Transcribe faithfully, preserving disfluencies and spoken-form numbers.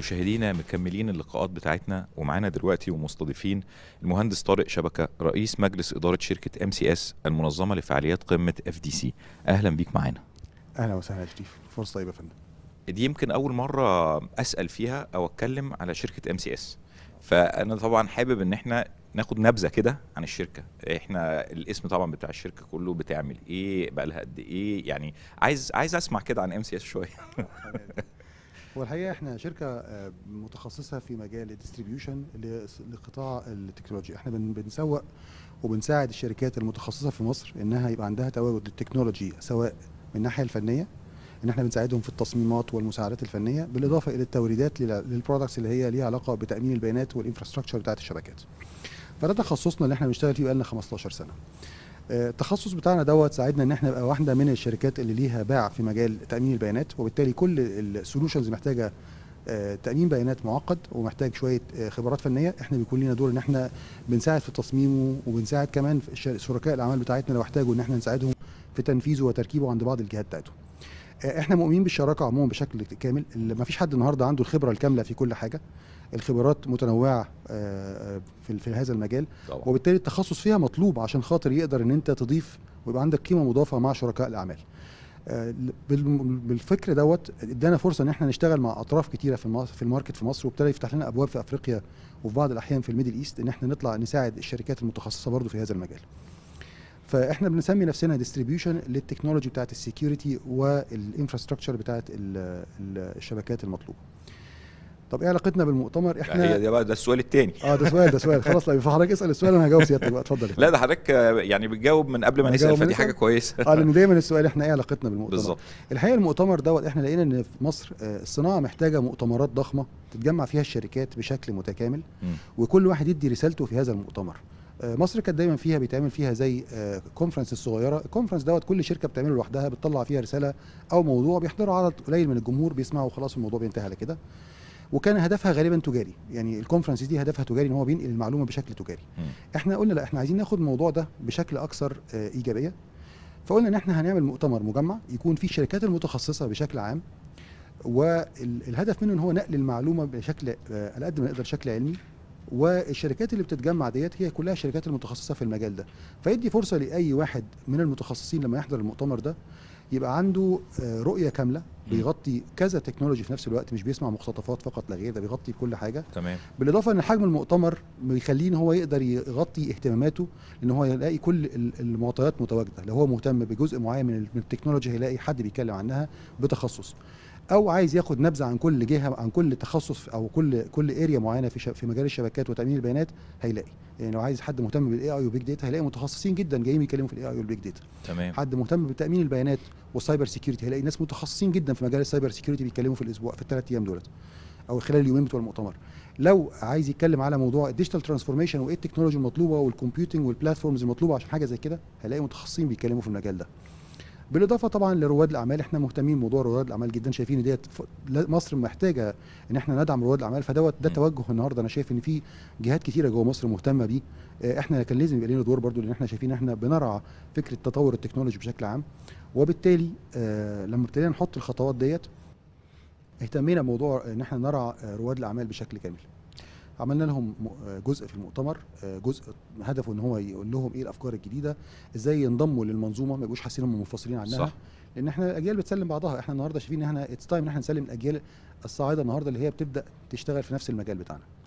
مشاهدينا، مكملين اللقاءات بتاعتنا ومعانا دلوقتي ومستضيفين المهندس طارق شبكة، رئيس مجلس إدارة شركة إم سي إس المنظمة لفعاليات قمة إف دي سي. أهلا بيك معانا. أهلا وسهلا يا شريف، فرصة طيبة يا فندم. دي يمكن أول مرة أسأل فيها أو أتكلم على شركة إم سي إس، فأنا طبعا حابب إن احنا ناخد نبذة كده عن الشركة. احنا الاسم طبعا بتاع الشركة كله، بتعمل إيه، بقى لها قد إيه، يعني عايز عايز أسمع كده عن إم سي إس شوية. هو الحقيقه احنا شركه متخصصه في مجال الديستريبيوشن لقطاع التكنولوجيا. احنا بنسوق وبنساعد الشركات المتخصصه في مصر انها يبقى عندها تواجد للتكنولوجيا، سواء من الناحيه الفنيه ان احنا بنساعدهم في التصميمات والمساعدات الفنيه، بالاضافه الى التوريدات للبرودكتس اللي هي ليها علاقه بتامين البيانات والانفراستراكشر بتاعه الشبكات. فده تخصصنا اللي احنا بنشتغل فيه بقالنا خمستاشر سنه. التخصص بتاعنا دوت ساعدنا ان احنا نبقى واحده من الشركات اللي ليها باع في مجال تامين البيانات، وبالتالي كل السولوشنز محتاجه تامين بيانات معقد ومحتاج شويه خبرات فنيه. احنا بيكون لنا دور ان احنا بنساعد في تصميمه، وبنساعد كمان شركاء الاعمال بتاعتنا لو احتاجوا ان احنا نساعدهم في تنفيذه وتركيبه عند بعض الجهات بتاعتهم. احنا مؤمنين بالشراكه عموما بشكل كامل، ما فيش حد النهارده عنده الخبره الكامله في كل حاجه، الخبرات متنوعه في في هذا المجال طبعا. وبالتالي التخصص فيها مطلوب عشان خاطر يقدر ان انت تضيف ويبقى عندك قيمه مضافه مع شركاء الاعمال. بالفكر دوت ادانا فرصه ان احنا نشتغل مع اطراف كتيره في في الماركت في مصر، وابتدى يفتح لنا ابواب في افريقيا وفي بعض الاحيان في الميدل ايست ان احنا نطلع نساعد الشركات المتخصصه برضو في هذا المجال. فاحنا بنسمي نفسنا ديستريبيوشن للتكنولوجي بتاعه السكيورتي والانفراستراكشر بتاعه الشبكات المطلوبه. طب ايه علاقتنا بالمؤتمر؟ احنا هي بقى ده السؤال الثاني. اه ده سؤال ده سؤال خلاص. لا فحضرتك اسال السؤال انا هجاوب سيادتك بقى، اتفضل. لا ده حضرتك يعني بتجاوب من قبل ما نسال، فدي حاجه كويسه. اه لان دايما السؤال احنا ايه علاقتنا بالمؤتمر؟ بالظبط. الحقيقه المؤتمر دوت احنا لقينا ان في مصر الصناعه محتاجه مؤتمرات ضخمه تتجمع فيها الشركات بشكل متكامل، م. وكل واحد يدي رسالته في هذا المؤتمر. مصر كانت دايما فيها بيتعمل فيها زي كونفرنس الصغيره، الكونفرنس دوت كل شركه بتعمله لوحدها، بتطلع فيها رساله او موضوع، بيحضره عدد قليل من الجمهور، بيسمعه وخلاص الموضوع بينتهي على كده. وكان هدفها غالبا تجاري، يعني الكونفرنس دي هدفها تجاري ان هو بينقل المعلومه بشكل تجاري. م. احنا قلنا لا، احنا عايزين ناخد الموضوع ده بشكل اكثر ايجابيه، فقلنا ان احنا هنعمل مؤتمر مجمع يكون فيه الشركات المتخصصه بشكل عام، والهدف منه ان هو نقل المعلومه بشكل على قد ما نقدر بشكل علمي، والشركات اللي بتتجمع ديت هي كلها الشركات المتخصصه في المجال ده، فيدي فرصه لاي واحد من المتخصصين لما يحضر المؤتمر ده يبقى عنده رؤيه كامله، بيغطي كذا تكنولوجي في نفس الوقت، مش بيسمع مقتطفات فقط لا غير، ده بيغطي كل حاجه. تمام. بالاضافه ان حجم المؤتمر بيخليه ان هو يقدر يغطي اهتماماته، ان هو يلاقي كل المعطيات متواجده. لو هو مهتم بجزء معين من التكنولوجي هيلاقي حد بيتكلم عنها بتخصص، او عايز ياخد نبذه عن كل جهه، عن كل تخصص او كل كل اريا معينه في في مجال الشبكات وتامين البيانات هيلاقي. يعني لو عايز حد مهتم بالاي اي والبيج داتا هيلاقي متخصصين جدا جايين يتكلموا في الاي اي والبيج داتا. تمام. حد مهتم بتامين البيانات والسايبر سيكيورتي هيلاقي ناس متخصصين جدا في مجال السايبر سيكيورتي بيتكلموا في الاسبوع في الثلاث ايام دولت، او خلال اليومين بتوع المؤتمر. لو عايز يتكلم على موضوع الديجيتال ترانسفورميشن وايه التكنولوجي المطلوبه والكمبيوتنج والبلاتفورمز المطلوبه عشان حاجه زي كده هيلاقي متخصصين بيتكلموا في المجال ده. بالاضافه طبعا لرواد الاعمال، احنا مهتمين بموضوع رواد الاعمال جدا، شايفين ان ديت مصر محتاجه ان احنا ندعم رواد الاعمال، فدوت ده توجه النهارده. انا شايف ان في جهات كثيره جوه مصر مهتمه بيه، احنا كان لازم يبقى لنا دور برضو، لان احنا شايفين ان احنا بنرعى فكره تطور التكنولوجي بشكل عام. وبالتالي لما ابتدينا نحط الخطوات ديت اهتمينا بموضوع ان احنا نرعى رواد الاعمال بشكل كامل. عملنا لهم جزء في المؤتمر، جزء هدفه ان هو يقول لهم ايه الافكار الجديده، ازاي ينضموا للمنظومه، ما يبقوش حاسين هم منفصلين عنها. صح. لان احنا الاجيال بتسلم بعضها، احنا النهارده شايفين ان احنا اتس تايم ان احنا نسلم الاجيال الصاعده النهارده اللي هي بتبدا تشتغل في نفس المجال بتاعنا.